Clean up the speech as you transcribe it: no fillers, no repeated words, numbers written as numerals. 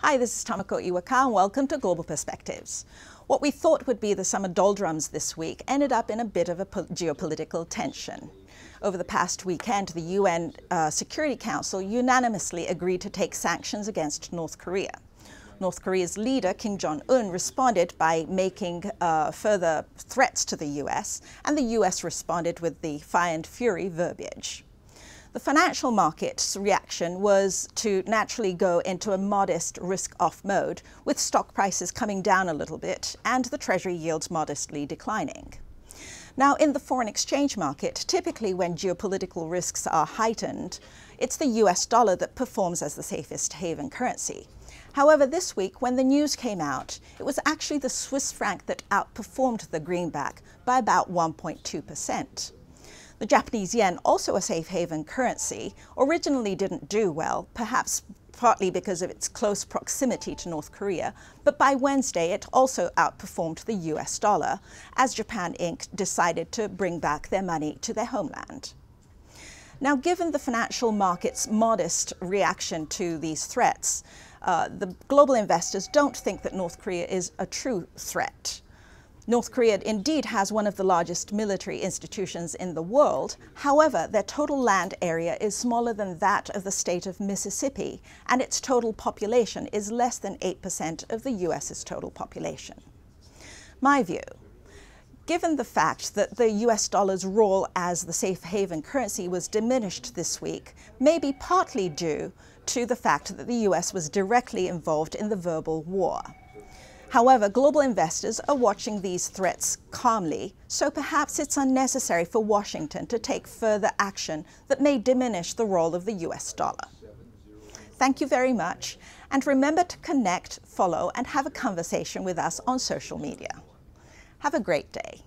Hi, this is Tamako Iwakawa and welcome to Global Perspectives. What we thought would be the summer doldrums this week ended up in a bit of a geopolitical tension. Over the past weekend, the UN Security Council unanimously agreed to take sanctions against North Korea. North Korea's leader, Kim Jong-un, responded by making further threats to the US, and the US responded with the fire and fury verbiage. The financial market's reaction was to naturally go into a modest risk-off mode, with stock prices coming down a little bit and the Treasury yields modestly declining. Now, in the foreign exchange market, typically when geopolitical risks are heightened, it's the US dollar that performs as the safest haven currency. However, this week, when the news came out, it was actually the Swiss franc that outperformed the greenback by about 1.2%. The Japanese yen, also a safe haven currency, originally didn't do well, perhaps partly because of its close proximity to North Korea, but by Wednesday it also outperformed the US dollar, as Japan Inc. decided to bring back their money to their homeland. Now, given the financial market's modest reaction to these threats, the global investors don't think that North Korea is a true threat. North Korea indeed has one of the largest military institutions in the world. However, their total land area is smaller than that of the state of Mississippi, and its total population is less than 8% of the US's total population. My view: given the fact that the US dollar's role as the safe haven currency was diminished this week, may be partly due to the fact that the US was directly involved in the verbal war. However, global investors are watching these threats calmly, so perhaps it's unnecessary for Washington to take further action that may diminish the role of the US dollar. Thank you very much, and remember to connect, follow, and have a conversation with us on social media. Have a great day.